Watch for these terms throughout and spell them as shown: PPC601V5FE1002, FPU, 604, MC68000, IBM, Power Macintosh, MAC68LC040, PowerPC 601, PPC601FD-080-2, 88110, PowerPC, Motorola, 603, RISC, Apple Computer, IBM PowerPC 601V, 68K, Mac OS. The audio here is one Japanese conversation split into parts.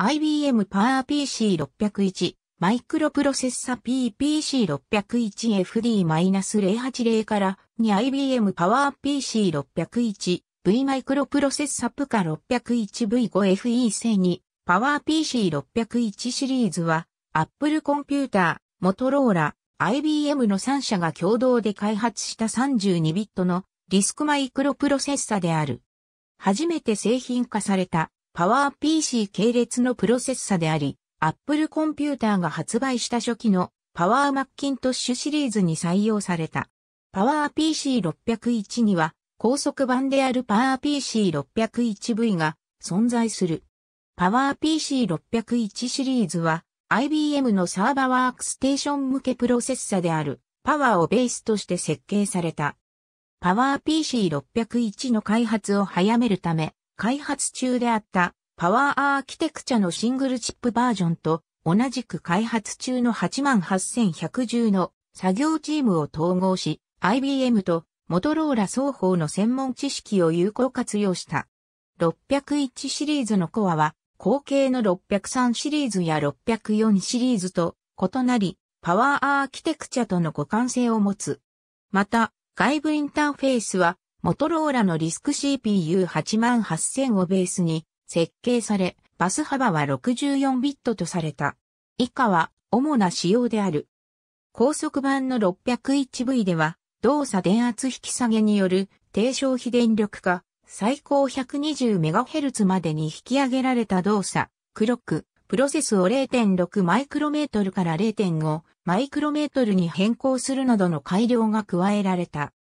IBM PowerPC601 マイクロプロセッサ PPC601FD-080 から2 IBM PowerPC601V マイクロプロセッサプカ 601V5FE1002 PowerPC601 シリーズは Apple Computer、Motorola、IBM の3社が共同で開発した32ビットのRISCマイクロプロセッサである。初めて製品化されたPowerPC 系列のプロセッサであり、Apple Computer が発売した初期の Power Macintosh シリーズに採用された。PowerPC601 には高速版である PowerPC601V が存在する。PowerPC601 シリーズは IBM のサーバワークステーション向けプロセッサである Power をベースとして設計された。PowerPC601 の開発を早めるため、開発中であったパワーアーキテクチャのシングルチップバージョンと同じく開発中の88110の作業チームを統合し IBM とモトローラ双方の専門知識を有効活用した。601シリーズのコアは後継の603シリーズや604シリーズと異なりパワーアーキテクチャとの互換性を持つ。また外部インターフェースはモトローラのRISC CPU88000 をベースに設計され、バス幅は64ビットとされた。以下は主な仕様である。高速版の 601V では、動作電圧引き下げによる低消費電力化、最高 120MHz までに引き上げられた動作、クロック、プロセスを 0.6 マイクロメートルから 0.5 マイクロメートルに変更するなどの改良が加えられた。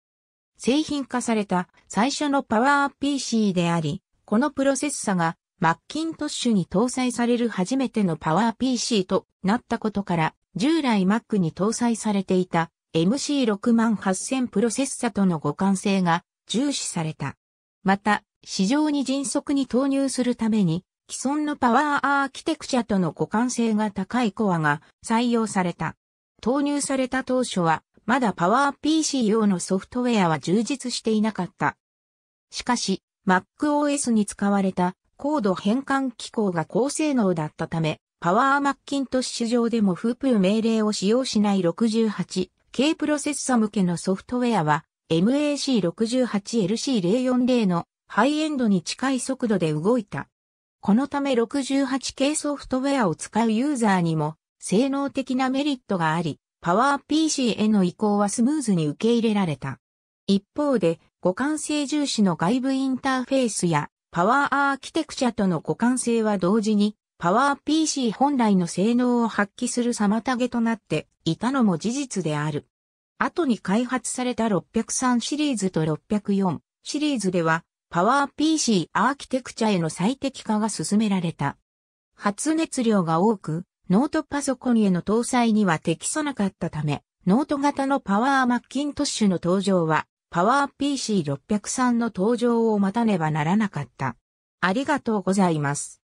製品化された最初のパワー PC であり、このプロセッサがマッキントッシュに搭載される初めてのパワー PC となったことから、従来 Mac に搭載されていた MC68000 プロセッサとの互換性が重視された。また、市場に迅速に投入するために、既存のパワーアーキテクチャとの互換性が高いコアが採用された。投入された当初は、まだパワー PC 用のソフトウェアは充実していなかった。しかし、Mac OS に使われたコード変換機構が高性能だったため、パワーマッキントッシュ上でもFPU命令を使用しない 68K プロセッサ向けのソフトウェアは MAC68LC040 のハイエンドに近い速度で動いた。このため 68K ソフトウェアを使うユーザーにも性能的なメリットがあり、パワー PC への移行はスムーズに受け入れられた。一方で、互換性重視の外部インターフェースや、パワーアーキテクチャとの互換性は同時に、パワー PC 本来の性能を発揮する妨げとなっていたのも事実である。後に開発された603シリーズと604シリーズでは、パワー PC アーキテクチャへの最適化が進められた。発熱量が多く、ノートパソコンへの搭載には適さなかったため、ノート型のパワーマッキントッシュの登場は、パワー PC603 の登場を待たねばならなかった。ありがとうございます。